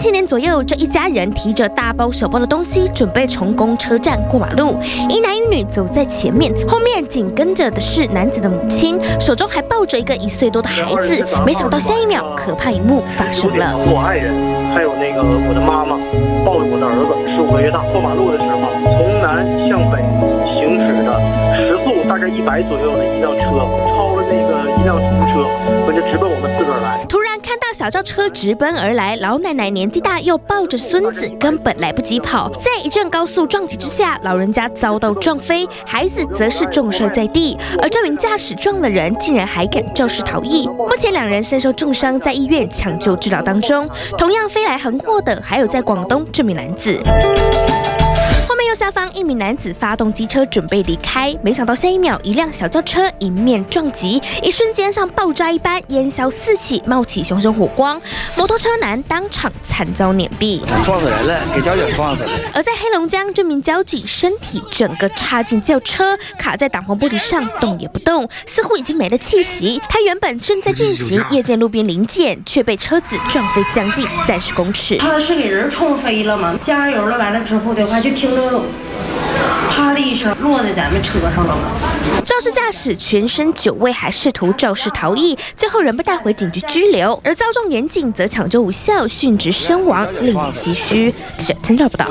3000年左右，这一家人提着大包小包的东西，准备从公车站过马路。一男一女走在前面，后面紧跟着的是男子的母亲，手中还抱着一个1岁多的孩子。没想到下一秒，可怕一幕发生了。我爱人，还有那个我的妈妈，抱着我的儿子，15个月大。过马路的时候，从南向北行驶的，时速大概100左右的一辆车，超了那个一辆出租车，我就直奔我们自个儿来。突然。 看到小轿车直奔而来，老奶奶年纪大，又抱着孙子，根本来不及跑。在一阵高速撞击之下，老人家遭到撞飞，孩子则是重摔在地。而这名驾驶撞了人，竟然还敢肇事逃逸。目前两人身受重伤，在医院抢救治疗当中。同样飞来横祸的，还有在广东这名男子。 右下方，一名男子发动机车准备离开，没想到下一秒，一辆小轿车迎面撞击，一瞬间像爆炸一般，烟硝四起，冒起熊熊火光，摩托车男当场惨遭碾毙。撞死人了，给交警撞死了。而在黑龙江，这名交警身体整个插进轿车，卡在挡风玻璃上，动也不动，似乎已经没了气息。他原本正在进行夜间路边临检，却被车子撞飞将近30公尺。他是给人冲飞了吗？加油了，完了之后的话就听着。 啪的一声，落在咱们车上了。肇事驾驶全身9位，还试图肇事逃逸，最后仍被带回警局拘留。而遭撞员警则抢救无效，殉职身亡，令人唏嘘。记者陈兆报道。